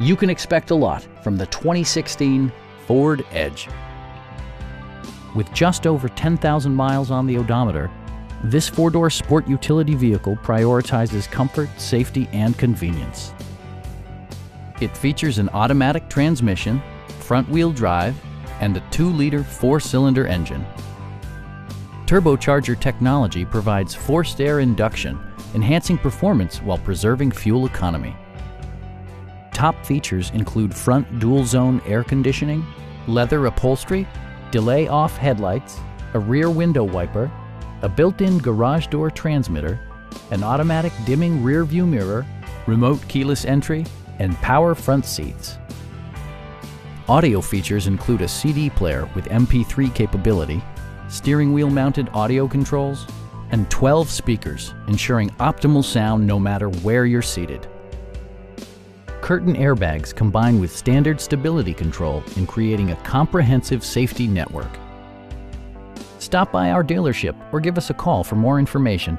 You can expect a lot from the 2016 Ford Edge. With just over 10,000 miles on the odometer, this four-door sport utility vehicle prioritizes comfort, safety, and convenience. It features an automatic transmission, front-wheel drive, and a 2-liter 4-cylinder engine. Turbocharger technology provides forced air induction, enhancing performance while preserving fuel economy. Top features include front dual-zone air conditioning, leather upholstery, delay-off headlights, a rear window wiper, a built-in garage door transmitter, an automatic dimming rear-view mirror, remote keyless entry, and power front seats. Audio features include a CD player with MP3 capability, steering wheel-mounted audio controls, and 12 speakers, ensuring optimal sound no matter where you're seated. Curtain airbags combine with standard stability control in creating a comprehensive safety network. Stop by our dealership or give us a call for more information.